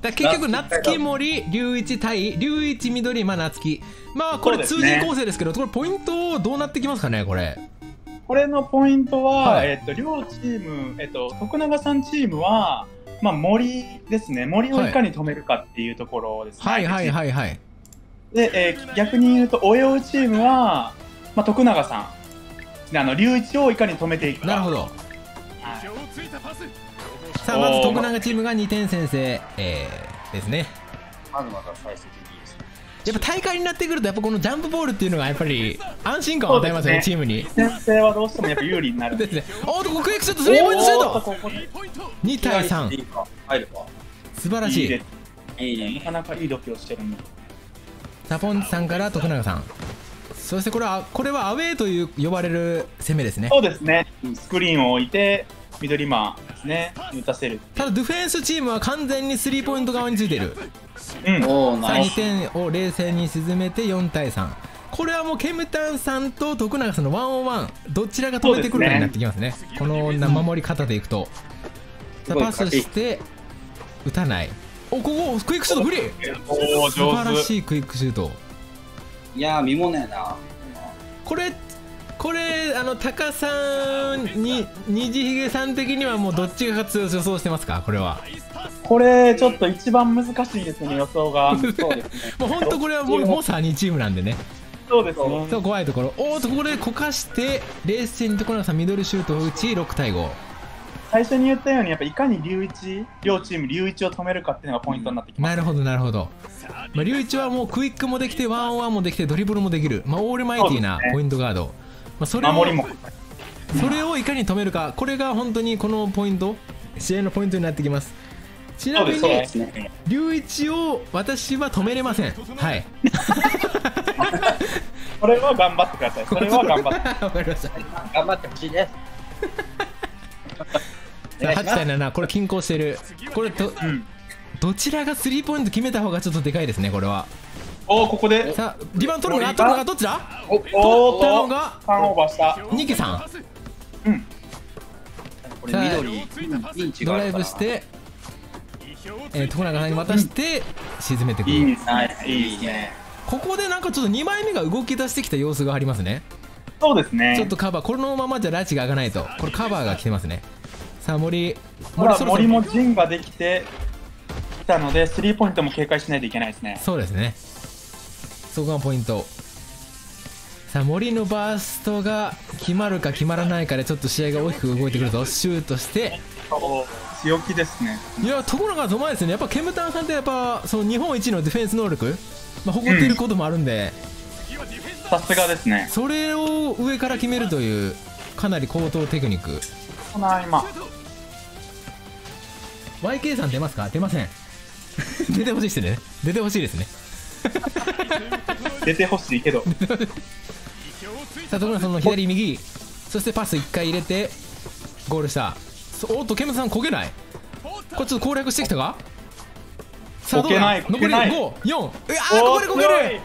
だ結局夏木森龍一対龍一緑まあ夏木まあこれ通じ構成ですけど、これポイントどうなってきますかねこれ。これのポイントは、はい、両チーム、徳永さんチームは、まあ、森ですね、森をいかに止めるかっていうところですね。はいはいはいはい。で、逆に言うと、おようチームは、まあ、徳永さん、龍一をいかに止めていくか。なるほど。はい、さあ、まず徳永チームが2点先制、ですね。まずまた最終的にですね。やっぱ大会になってくると、やっぱこのジャンプボールっていうのがやっぱり安心感を与えますよね、チームに。先制はどうしてもやっぱ有利になるんですね。おっと、クイックショット、スリーポイントシュート、2対3、素晴らしい、なかなかいい度胸してるんだ。サポンさんから徳永さん、そしてこれはアウェーという呼ばれる攻めですね。そうですね、スクリーンを置いて、ミドルマンですね、打たせる。ただ、ディフェンスチームは完全にスリーポイント側についている。うん、さあ2点を冷静に沈めて4対3、これはもうケムタンさんと徳永さんのワンオンワン、どちらが止めてくるかになってきますね、この守り方でいくと、さあパスして、打たない、おここ、クイックシュート、フリー、素晴らしいクイックシュート、いやー、見もねえな、これ、タカさんに、にじひげさん的には、もうどっちが勝つ予想してますか、これは。これちょっと一番難しいですね、予想が。そうですね、もう本当これはもう3チームなんでね。そうですね。そう怖いところ。おっとここでこかして冷静にところがさミドルシュートを打ち6対5。最初に言ったようにやっぱいかに龍一両チーム龍一を止めるかっていうのがポイントになってきます、ね。なるほどなるほど。まあ龍一はもうクイックもできてワンオンワンもできてドリブルもできる。まあオールマイティーなポイントガード。ね、まあそれをいかに止めるか、これが本当にこのポイント試合のポイントになってきます。ちなみに、龍一を私は止めれません。はい。これは頑張ってください。これは頑張って。わかりました。頑張ってほしいです。8対7、これ均衡している。これどちらがスリーポイント決めた方がちょっとでかいですね、これは。おお、ここで。さあ、リバウンド取るのが、取るのがどちら？取ったのが。ターンオーバーした。ニケさん。うん。さあ、ドライブして。徳永さんに渡して沈めてくる、うん、いいね。ここでなんかちょっと2枚目が動き出してきた様子がありますね。そうですね、ちょっとカバーこのままじゃラチが開かないと、これカバーが来てますね。さあ森も陣ができてきたのでスリーポイントも警戒しないといけないですね。そうですね、そこがポイント。さあ森のバーストが決まるか決まらないかでちょっと試合が大きく動いてくると、シュートして強気ですね。いや、ところがうまいですね。やっぱケムタンさんってやっぱその日本一のディフェンス能力、まあ、誇っていることもあるんで、さすがですね。それを上から決めるというかなり高等テクニック。この今 YK さん出ますか？出ません。出てほしいですね。出てほしいですね。出てほしいけど。さあところがその左右、そしてパス1回入れてゴールした。おっと、ケムさん、こけない、これちょっと攻略してきたか、さあ、どうだ、残り5、4、あー、ここでこける、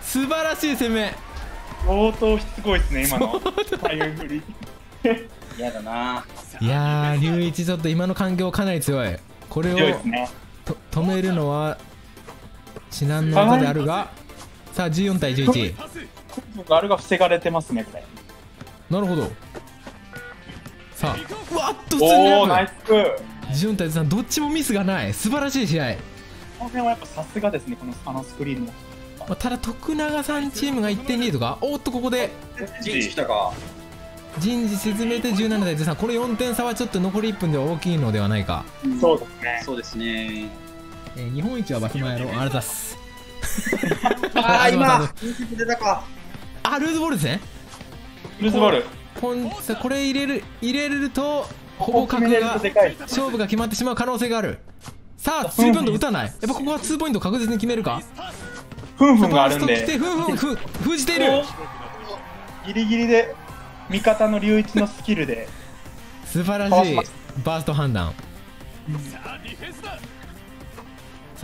素晴らしい攻め、相当しつこいですね、今の、嫌だな、いやー、龍一、ちょっと今の環境、かなり強い、これを止めるのは至難の業であるが、さあ、14対11、あれが防がれてますね、これ。なるほど。さあ、うわっと14対3、どっちもミスがない、素晴らしい試合。この辺はやっぱさすがですね、このスクリーンも。ただ、徳永さんチームが1点リードか、おっと、ここで陣地沈めて17対13、これ4点差はちょっと残り1分では大きいのではないか。そうですね、日本一はバスマイロ、あれだす。あ、今、出たか。あ、ルーズボールですね。ルーズボール。これ入れるとほぼ確が勝負が決まってしまう可能性がある。さあスリーポイント打たない、やっぱここはツーポイント確実に決めるか。フンフンがあるんで封じている、ギリギリで味方の龍一のスキルで素晴らしいバースト判断、うん、さ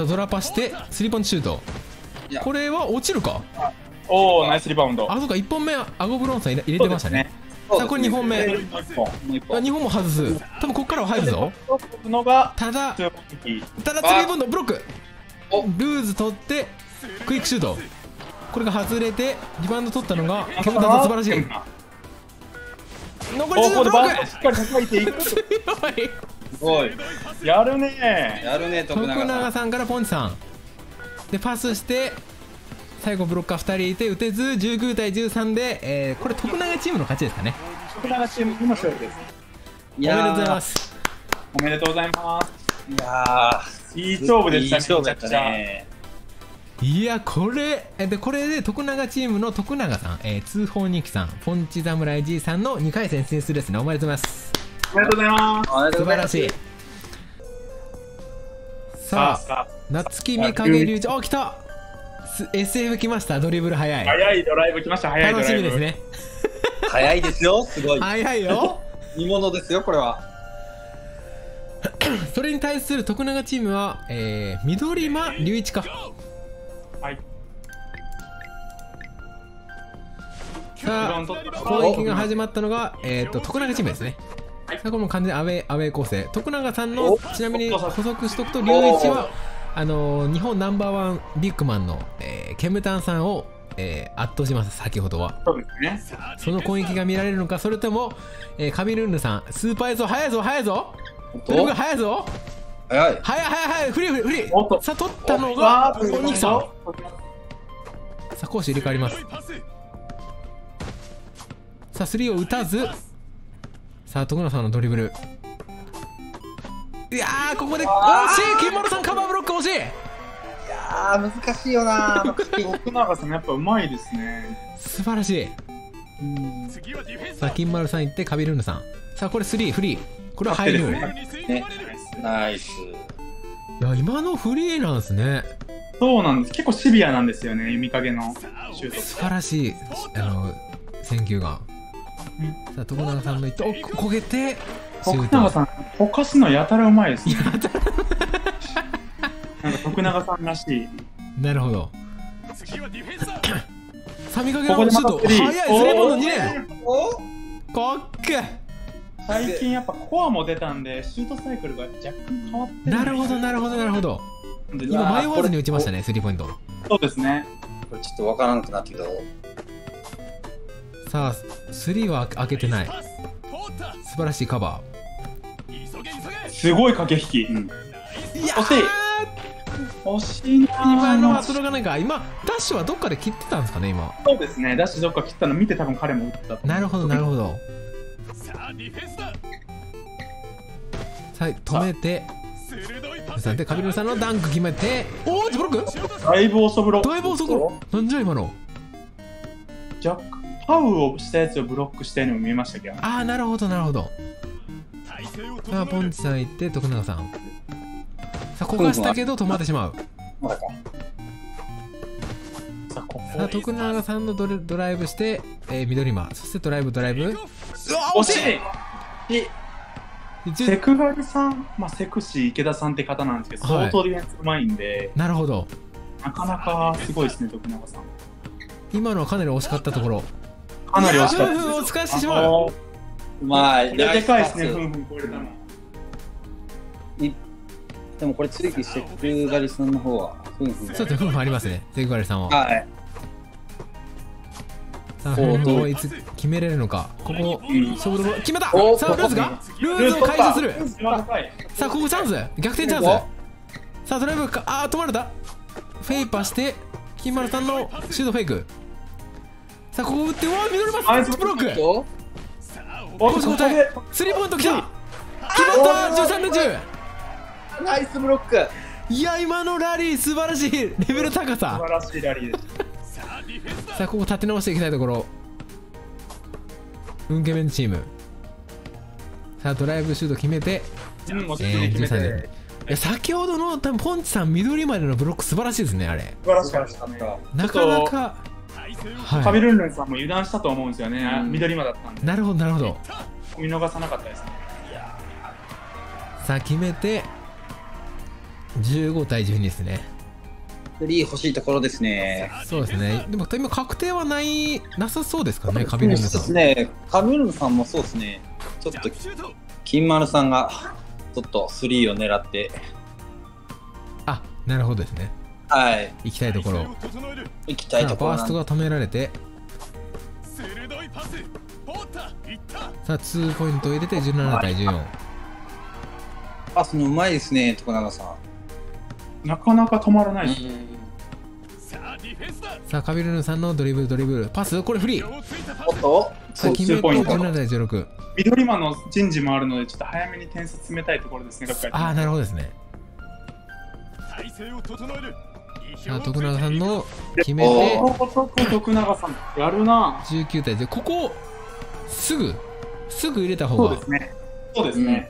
あドラパしてスリーポイントシュート、これは落ちるか。おお、ナイスリバウンド。あ、そうか、1本目アゴブロンさん入れてましたね。さあこれ2本目、2本も外す。多分ここからは入るぞ。ただツリーボンドブロック、ルーズ取ってクイックシュート、これが外れてリバウンド取ったのがケンタさん、素晴らしい。残り10ブロック、強い、すごい、やるね、やるね。徳永さんからポンチさんでパスして、最後ブロッカー2人いて打てず、19対13で、これ徳永チームの勝ちですかね。徳永チーム今勝利です。おめでとうございます。おめでとうございます。いやー、いい勝負でしたね。いや、これで徳永チームの徳永さん、通報ニキさん、ポンチ侍 G さんの2回戦進出ですね。おめでとうございます。おめでとうございます。素晴らしい。さあ、夏木みかげ流暢、お、来た、SF 来ました。ドリブル早い、早いドライブ来ました。早いドライブ、楽しみですね。早いですよ、すごい早いよ、見ものですよこれは。それに対する徳永チームは、緑間隆一か、はい、さあ攻撃が始まったのが、徳永チームですね。さあこれも完全にアウェー構成。徳永さんの、ちなみに補足しとくと、隆一は日本ナンバーワンビッグマンの、ケムタンさんを、圧倒します。先ほどは その攻撃が見られるのか、それとも、カビルンヌさんスーパーエースを、速いぞ速いぞ、ドリブル速いぞ、早い早い早い、フリーフリー。さあ取ったのがおにきさん。さあ攻守入れ替わります。さあスリーを打たず、さあ徳野さんのドリブル、いやー、ここで惜しい、金丸さんカバーブロック惜しい。いやー、難しいよなー。徳永さんやっぱうまいですね、素晴らしい。さあ金丸さん行ってカビルーヌさん、さあこれスリーフリー、これは入るね。ナイス。いや、今のフリーなんですね。そうなんです、結構シビアなんですよね、みかげのシュート、素晴らしい選球眼。さあ徳永さんの行って、お、焦げて徳永さん、ほかすのやたらうまいですね。なんか徳永さんらしい。なるほど。さあ見かけのシュート、速い、スリーポイント2連。かっけ。最近やっぱコアも出たんで、シュートサイクルが若干変わってる。なるほどなるほどなるほど。今迷わずに打ちましたね、スリーポイント。そうですね。これちょっとわからなくなってきた。さあスリーは開けてない。素晴らしいカバー。すごい駆け引き。いや、惜しいな。今のは届かないか。今ダッシュはどっかで切ってたんですかね。今そうですね、ダッシュどっか切ったの見て、多分彼も打った。なるほどなるほど。さあ止めて、さあでカビルさんのダンク決めて、おおブロック、だいぶ遅ブロ、だいぶ遅ブロ、なんじゃ今の。ジャックパウをしたやつをブロックしたようにも見えましたけど。ああ、なるほどなるほど。さあポンチさん行って徳永さん、さあ焦がしたけど止まってしまう。さあ徳永さんのドライブして、緑間、そしてドライブ、うわ惜しい。セクガリさん、まあセクシー池田さんって方なんですけど、相当ディフェンスうまいんで。なるほど、なかなかすごいですね徳永さん。今のはかなり惜しかったところ、かなり惜しかったです。お疲れしてしまう。まあ、でかいですね、ふんふん超えたの。でもこれ、つりきして、セグガリさんの方は、ふんふん。ちょっとふんふんありますね、セグガリさんは。はい。さあ、ふんふんをいつ決めれるのか、ここ、勝負どころ、決めた。さあ、ルーズが、ルーズを解消する。さあ、ここチャンス、逆転チャンス。さあ、ドライブか、あー、止まれた。フェイパして、金丸さんのシュートフェイク。さあ、ここ打って、うわー、ミドルパス、ブロック。スリーポイントきた、決まった、13対10、ナイスブロック。いや、今のラリー素晴らしい、レベル高さ、素晴らしいラリーです。さあここ立て直していきたいところ、ウンケメンチーム。さあドライブシュート決めて、13で、先ほどの多分ポンチさん緑までのブロック素晴らしいですね。あれ素晴らしかった、なかなか。カビルンルンさんも油断したと思うんですよね、緑間だったんで。なるほどなるほど、見逃さなかったですね。さあ決めて15対12ですね。3欲しいところですね。そうですね。でも今確定はなさそうですかね、カビルムさん。そうですね。カビルムさんもそうですね。ちょっと金丸さんがちょっと3を狙って。あ、なるほどですね。はい。行きたいところ。行きたいところ。ファーストが止められて。さあ2ポイントを入れて17対14。パスのうまいですね、徳永さん。なかなか止まらない。さあカビルヌさんのドリブルパス、これフリー。おっと、2ポイント17対16。緑間の人事もあるのでちょっと早めに点数詰めたいところですね。ああ、なるほどですね。さあ徳永さんの決めて、徳永さんやるな。19対10。ここすぐ入れた方が。そうですね。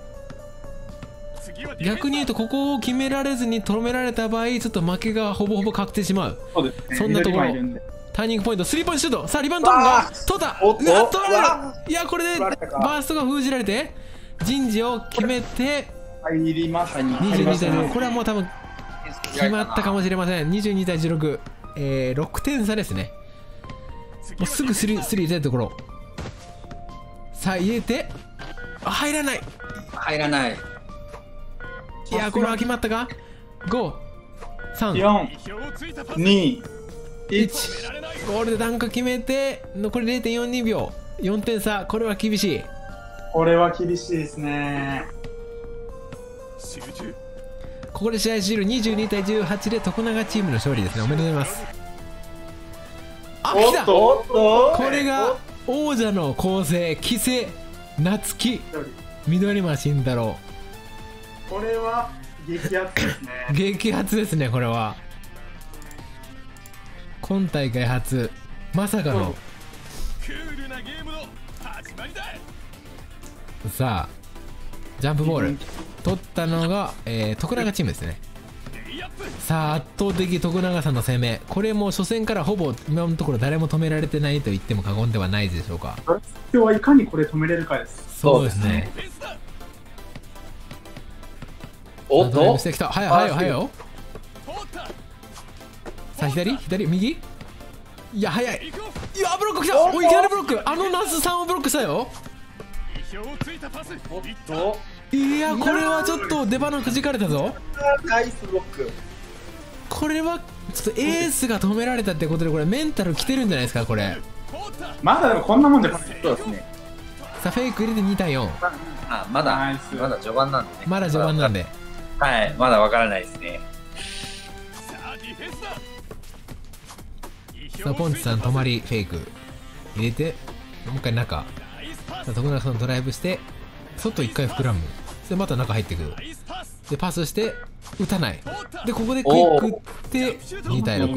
逆に言うとここを決められずに止められた場合、ちょっと負けがほぼほぼ確定しまう。そんなところ。ターニングポイント、スリーポイントシュート。さあリバウンドが取った。取られる。いや、これでバーストが封じられて人事を決めて22対16。これはもう多分決まったかもしれません。22対16、6点差ですね。もうすぐスリー入れたところ。さあ入れて、入らない。いや、これは決まったか。5、3、4、2、1。ゴールでダンク決めて、残り 0.42 秒、4点差。これは厳しい。これは厳しいですね。ここで試合終了。22対18で徳永チームの勝利ですね。おめでとうございます。あ、来た。これが王者の構成、木瀬夏希、緑間慎太郎。これは激アツですね。激アツですね。これは今大会初、まさかの。さあジャンプボール取ったのが、徳永チームですね。さあ圧倒的徳永さんの攻め、これも初戦からほぼ今のところ誰も止められてないと言っても過言ではないでしょうか。今日はいかにこれ止めれるかです。そうですね。おっと、早いよ。さあ左右。いや早い。いやブロック来た。おいきなりブロック。あのナスさんをブロックしたよ。おっと、いや、これはちょっと出花くじかれたぞ。ナイスブロック。これはちょっとエースが止められたってことで、これメンタルきてるんじゃないですか、これ。まだでもこんなもんです。そうですね。さあフェイク入れて2対4。あ、まだ序盤なんでね。はい、まだわからないですね。さあポンチさん止まり、フェイク入れて、もう一回中。さあ徳永さんドライブして外1回膨らむ。でまた中入ってくる。でパスして打たない。でここでクイックって2対6。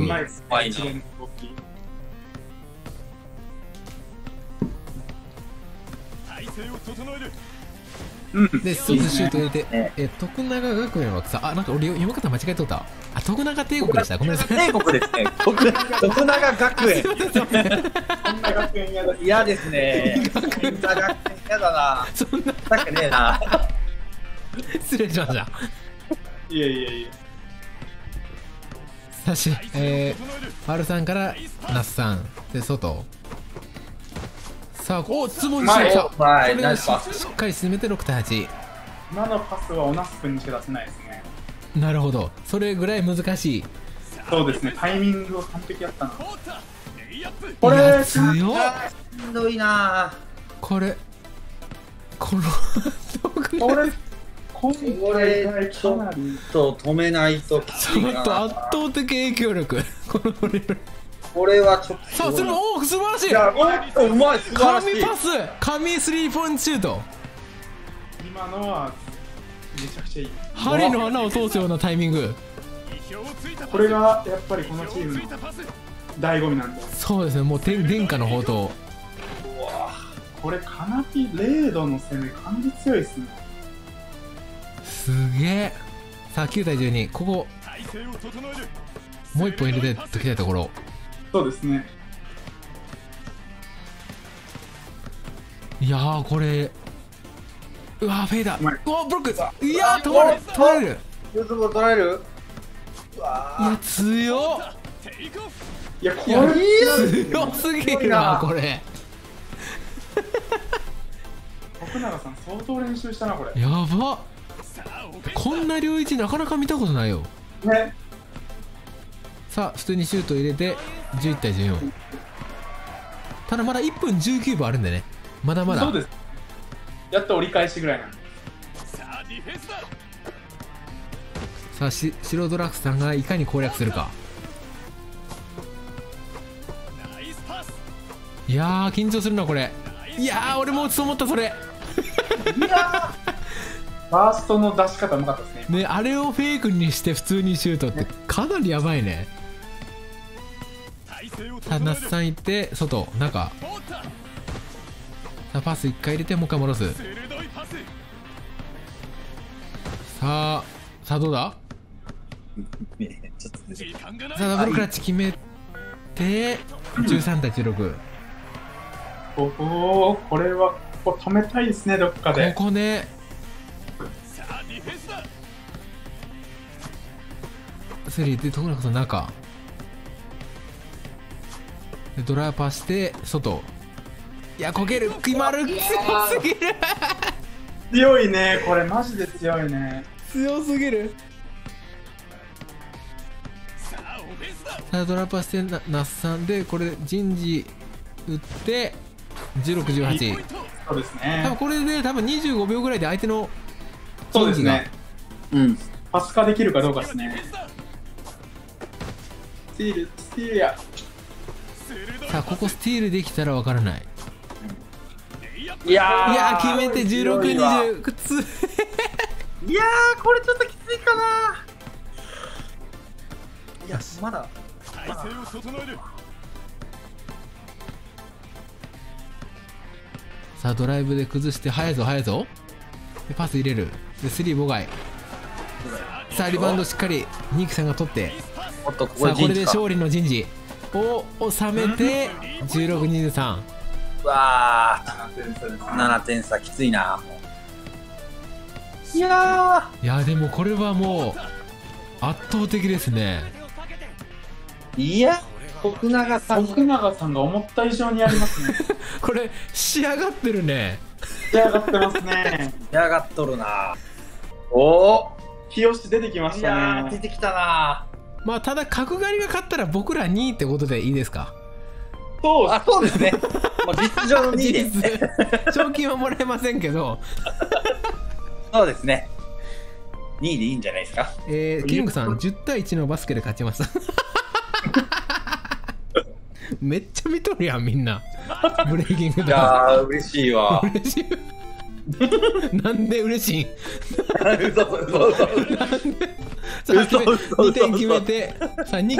で一つシュート入れて、徳永学園はさあ、なんか俺読み方間違えとった。あ、徳永帝国でした。ごめんなさい。帝国ですね。徳永学園。嫌ですね。徳永学園嫌だな。そんなわけねえな。失礼しました。いやさし、丸さんから那須さんで外。さあ、おっ、つぼにしました。これをしっかり進めて6対8。今のパスはオナス君にしか出せないですね。なるほど、それぐらい難しい。そうですね、タイミングは完璧だったな。これ強い。しんどいなこれちょっと止めないときついな。ちょっと圧倒的影響力。これはちょっとさあ、それもおお素晴らしい。うまい。神パス、神スリーポイントシュート。今のはめちゃくちゃいい。針の穴を通すようなタイミング。これがやっぱりこのチームの醍醐味なんだ。そうですね、もう殿下の宝刀。これカナピレードの攻め感じ強いですね。すげえ。さあ9対12、ここもう一本入れてときたいところ。そうですね。いやー、これうわー、フェイダー、うわーブロック。いやー、取られる。いや強っ、いやこれ強すぎるなこれ。徳永さん相当練習したなこれ。やばっ、こんな領域なかなか見たことないよね。さあ普通にシュート入れて11対14。ただまだ1分19秒あるんでね、まだまだそうです。やっと折り返しぐらいなんで。さあ白ドラクさんがいかに攻略するか。いやー緊張するなこれ。いやー俺も打つと思ったそれ。いやファーストの出し方うまかったですね。ね、あれをフェイクにして普通にシュートってかなりやばいね。さあ那須さん行って外中、さあパス1回入れてもう1回戻す。さあどうだ。さあダブルクラッチ決めて13対16。これはここ止めたいですね、どっかで。ここね。セリーで徳永さん中でドライパーして外。いやこける、決まる。強すぎる。強いねこれ、マジで強いね。強すぎる。さあドラッパーして那須さんでこれ陣地打って1618。そうですね、多分これで25秒ぐらいで相手の陣地が、ね、うん、パス化できるかどうかですね。スティールスティールや。さあここスティールできたらわからない。いや決めて1620くつ。いやーこれちょっときついかな。いやまだ体勢を整える。さあドライブで崩して速いぞでパス入れるでスリー妨害。さあリバウンドしっかりニークさんが取って、おっとここで陣地か。さあこれで勝利の陣地を収めて1623。わあ7点差きついな。いやでもこれはもう圧倒的ですね。いや徳永さんが思った以上にやりますね。これ仕上がってるね。仕上がってますね。仕上がっとるな。おお日吉出てきましたね。出てきたな。まあただ角刈りが勝ったら僕ら2位ってことでいいですか。そうですね。まあ実情の2位です、ね、賞金はもらえませんけど。そうですね。2位でいいんじゃないですか。キングさん10対1のバスケで勝ちました。めっちゃ見とるやんみんな。ブレイキングダウン。いやー嬉しいわ。嬉しい。なんで嬉しいん。2点決めて、さあニ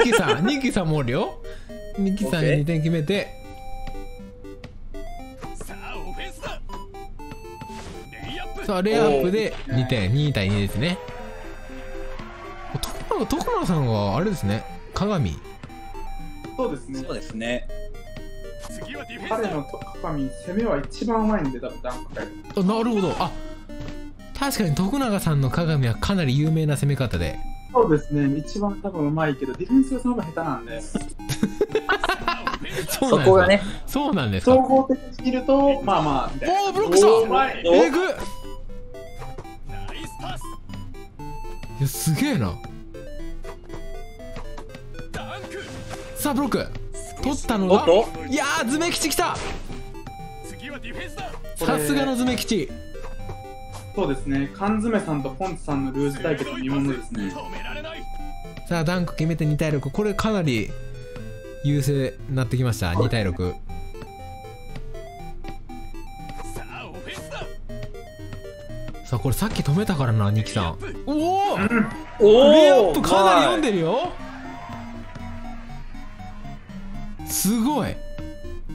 キさんもおるよ。ニキさん2点決めて。さあレイアップで2対2ですね。徳永さんはあれですね、鏡。そうですね。彼の鏡攻めは一番うまいんで、多分ダンクで。なるほど。あ、確かに徳永さんの鏡はかなり有名な攻め方で。そうですね、一番多分うまいけどディフェンスがその方が下手なんで。そこがね、そうなんですか。総合的に見ると、まあまあ。おお、ブロックした。えぐ。ナイスパス。いや、すげえな。さあブロック取ったのが、いやーズメ吉きた。さすがのズメ吉。そうですね、缶詰さんとポンツさんのルージュ対決の見ものですね。さあダンク決めて2対6、これかなり優勢になってきました、2対6。さあこれさっき止めたからな、ニキさん。おおレイアップかなり読んでるよ。すごい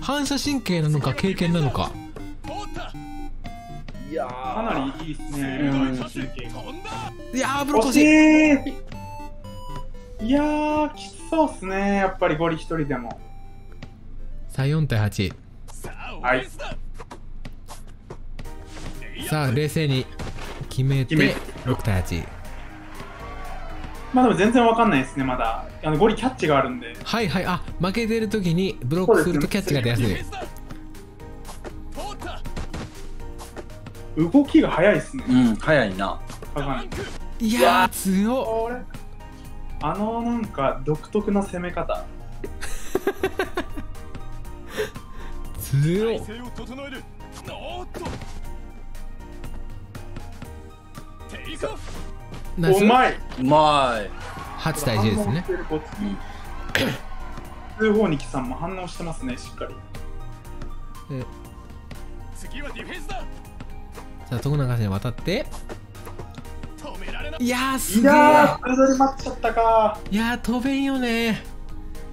反射神経なのか経験なのか。いやかなりいいですね。いやーブロック惜しい。いやーきつそうっすね、やっぱりゴリ一人でも。さあ4対8、はい、さあ冷静に決めて6対8。まあでも全然わかんないですね、まだ。ゴリキャッチがあるんで。はいはい、あ、負けてるときにブロックするとキャッチが出やすい。動きが速いですね。うん、速いな。いやー、強っ。なんか独特な攻め方。強っ。うまい。うまい。8対10ですね。通報にきさんも反応してますね、しっかり。次はディフェンスだ。さあ、徳永選手に渡って。いやー、すげえ。いやー、ツードリ待っちゃったか。いやー、飛べんよね。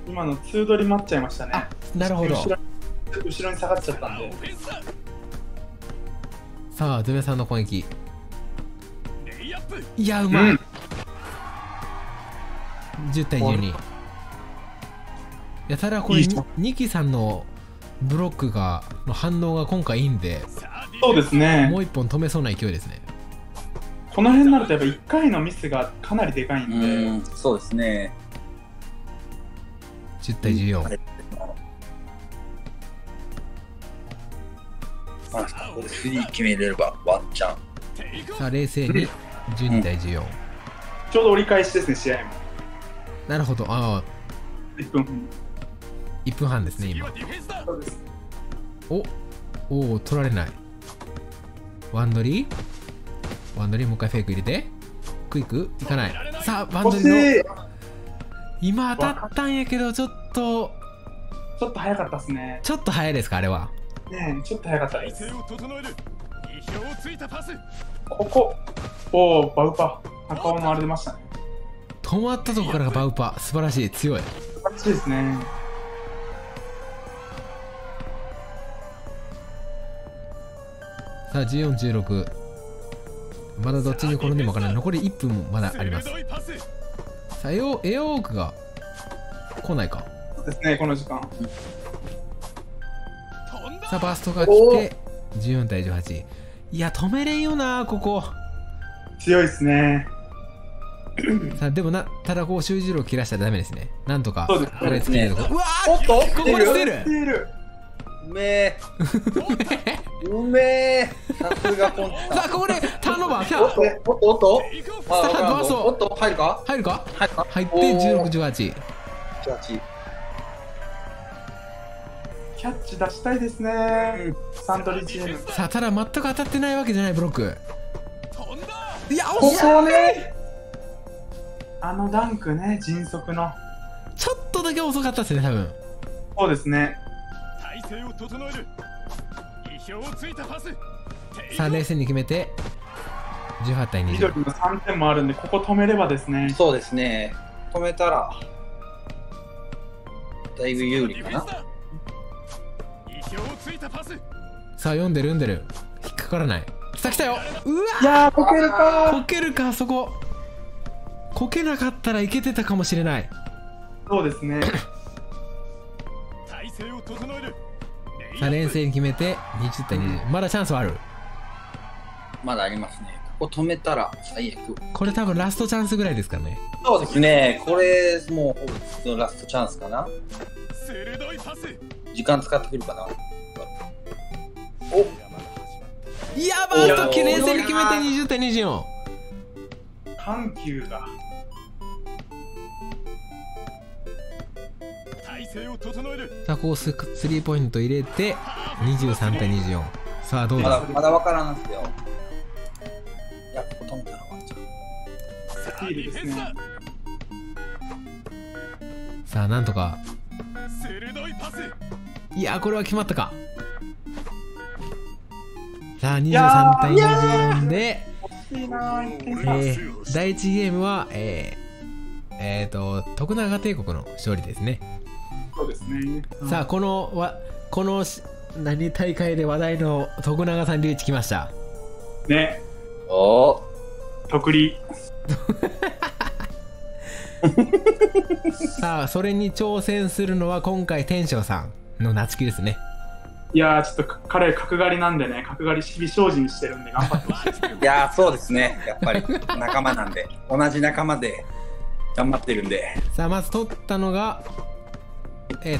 今のツードリ待っちゃいましたね。なるほど。後ろに下がっちゃったんで。さあ、ズベさんの攻撃。いや、うまい。10対12。いや、ただこれニキさんのブロックがの反応が今回いいんで、そうですね、もう一本止めそうな勢いですね。この辺になるとやっぱ1回のミスがかなりでかいんで、そうですね。10対14。これ3決めれればワンチャン。さあ、冷静に12対14、ちょうど折り返しですね、試合も。なるほど、ああ、1分半ですね、今。おおお、取られない。ワンドリー、もう一回フェイク入れて、クイック、いかない。さあ、ワンドリーの、今当たったんやけど、ちょっと早かったですね。ちょっと早いですか、あれは。ねえ、ちょっと早かったです。ここ、おお、バウパ、中尾のあれ出ましたね。止まったとこからがバウパ、素晴らしい、強い。素晴らしいですね。さあ、14、16、まだどっちに転んでも分からない、残り1分もまだあります。さあ、エオークが来ないか。そうですね、この時間。さあ、バーストが来て、14対18。いや、止めれんよな、ここ。強いですね。さあ、でもただこう、集中力切らしちゃダメですね。なんとか、これつけるとこ。うわー、おっと、ここに捨てる。うめえ。うめえ。さすがポンチさん。さあ、ここで、ターンオーバー、キャー。おっと、さあ、バースト。おっと、入るか入って、16、18。キャッチ出したいですね、サントリーチーム。さあ、ただ全く当たってないわけじゃない、ブロック。いや、惜しい。ここね、ダンクね、迅速の。ちょっとだけ遅かったですね、多分。そうですね。体勢を整える。意表をついたパス。さあ、冷静に決めて、18対20。緑の3点もあるんで、ここ止めればですね。そうですね。止めたら、だいぶ有利かな。さあ、読んでる、引っかからない。さあ、来たよ。うわ、いやー、こけるか。そここけなかったらいけてたかもしれない。そうですね。体勢を整える。さあ、冷静に決めて20対20、まだチャンスはある。まだありますね。ここ止めたら最悪。これ多分ラストチャンスぐらいですかね。そうですね、これもうラストチャンスかな。鋭いパス。時間使ってくるかな。お、いや、バースト冷静に決めて20対24。緩急が。体勢を整える。さあ、こうスリーポイント入れて23対24。さあ、どうですか。まだわからんすよ。いや、ここ止めたら終わっちゃう。いいですね。さあ、なんとか。鋭いパス。いや、これは決まったか。さあ、23対24で、第1ゲームは、徳永帝国の勝利ですね。そうですね。さあ、この何大会で話題の徳永さん、リュウチ来ましたね。お徳利。さあ、それに挑戦するのは今回天翔さんの夏希ですね。いやー、ちょっと彼角刈りなんでね、角刈り日々精進してるんで頑張ってほしいです。いやー、そうですね、やっぱり仲間なんで、同じ仲間で頑張ってるんで。さあまず取ったのが、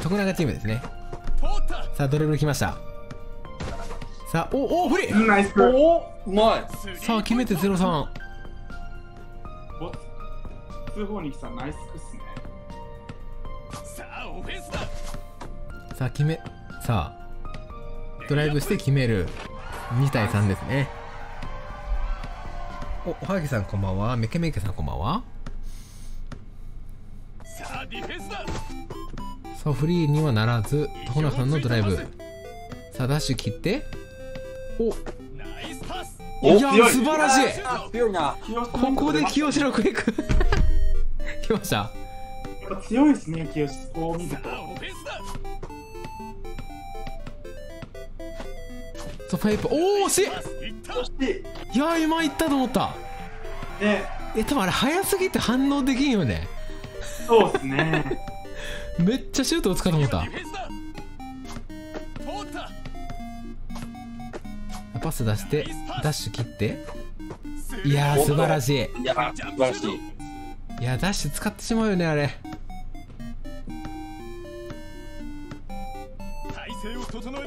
徳永チームですね。さあドリブルきました。さあおおフリーナイス。おおうまい。さあ決めて0-3。ツーホーニキさんナイスクっすね。さあオフェンスだ。さあ決め、さあドライブして決める。2対3ですね。おはぎさんこんばんは。めけめけさんこんばんは。さあディフェンスだ。さあフリーにはならず、ほなさんのドライブ。さあダッシュ切って、おいや素晴らしい。強いな。ここで清志郎クリック来ました。強いですね清志。こう見るとファイプ、おお惜しい。いや今いったと思ったね。多分あれ早すぎて反応できんよね。そうですねめっちゃシュート打つかと思った。パス出してダッシュ切って、いやー素晴らしい。いや素晴らしい。いやダッシュ使ってしまうよねあれ。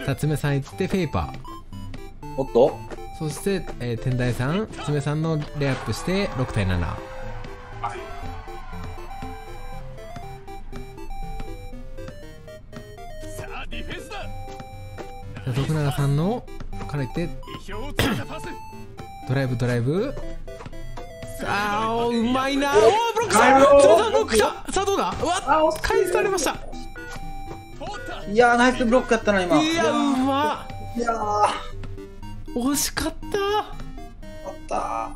さあ爪さんいってフェイパー。おっと、そして、天台さん爪さんのレイアップして6対7。徳永さんのからいってドライブドライブ。ああうまいな。おおブロックさん。さあどうだ。わっ返されました。いやナイスブロックだったな今。いやうまっ。いや惜しかった。あっ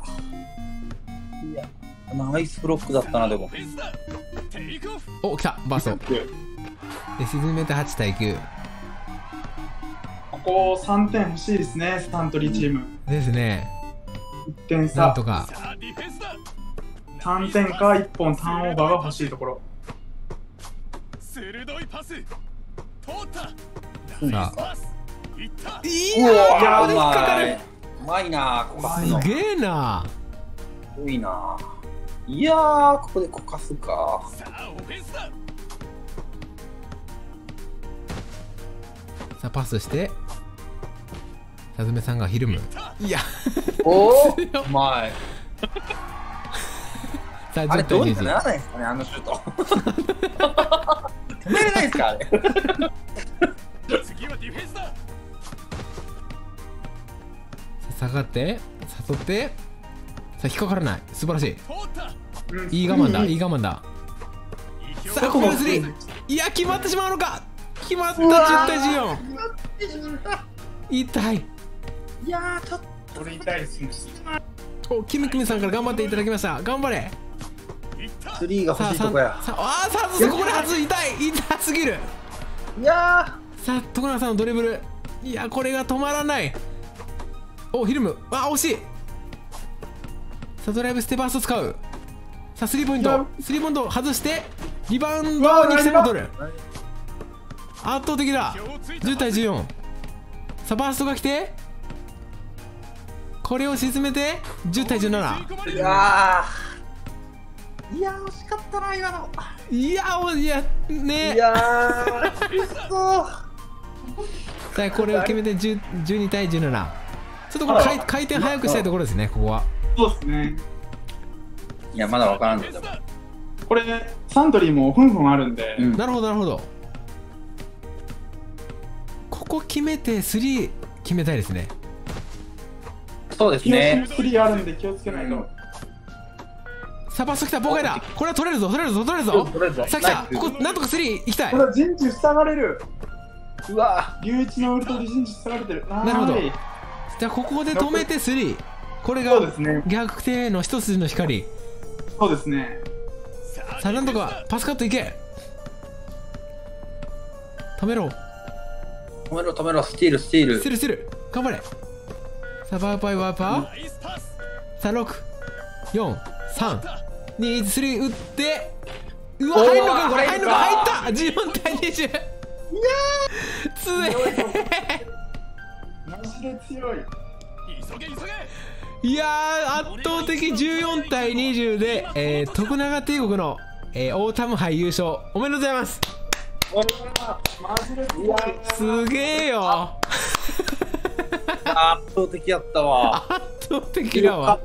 たいやナイスブロックだったな。でもお来たバーストで沈めて8対9。ここ3点欲しいですねサントリーチームですね。1点差なんとか3点か1本ターンオーバーが欲しいところ。鋭いパス通った。さあいいなー。ここで引っかかる。うまいなー。こかすのすげえなー。多いなー。いやーここでこかすか。さあパスしてさずめさんがひるむ。いやおおうまい。さあれどうにかならないですかねあのシュート止めれないですかあれ次はディフェンスだ。下がって誘ってさあ引っかからない。素晴らしい。いい我慢だいい我慢だ。さあここスリー。いや決まってしまうのか。決まった10対14。痛い。いやちょっとこれ痛いですね。おキムキムさんから頑張っていただきました。頑張れスリーが欲しいとこや。ああさあここで初痛い。痛すぎる。いやさあ徳永さんのドリブル。いやこれが止まらない。おひるむ。あ惜しい。さあドライブしてバースト使う。さあスリーポイント外してリバウンドにして戻る。圧倒的だ。10対14。さあバーストが来てこれを沈めて10対17。いやーいや惜しかったな今の。いやーいやねいやーさあこれを決めて12対17。ちょっとこれ回転早くしたいところですね、ここは。そうですね。いや、まだ分からんけど、これ、ね、サントリーもふんふんあるんで、うん、なるほど、なるほど、ここ決めて、スリー決めたいですね。そうですね、スリーあるんで気をつけないと。さバストきた、妨害だ、これは取れるぞ、取れるぞ、取れるぞ、さあきた、ここ、なんとかスリーいきたい。これ、陣地塞がれる、うわ、龍一のウルトで陣地塞がれてる、なるほど。じゃあここで止めてスリー。これが逆転の一筋の光。そうですね。さあなんとかパスカットいけ。止めろ止めろ止めろ。スティールスティールスティールスティール頑張れ。さあバーパイワーパー。さあ64323打って、うわ入るのかこれ。入るのか。入った14対20。いやー強いマジで強い。いやー、圧倒的14対20で、徳永帝国の、オータム杯優勝おめでとうございます。すげえよ。圧倒的やったわ。圧倒的だわ。